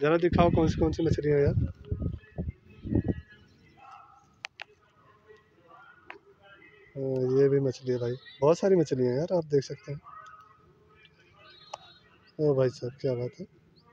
ज़रा दिखाओ कौन सी मछली है यार। ये भी मछली है भाई, बहुत सारी मछली है यार, आप देख सकते हैं। ओ भाई साहब क्या बात है।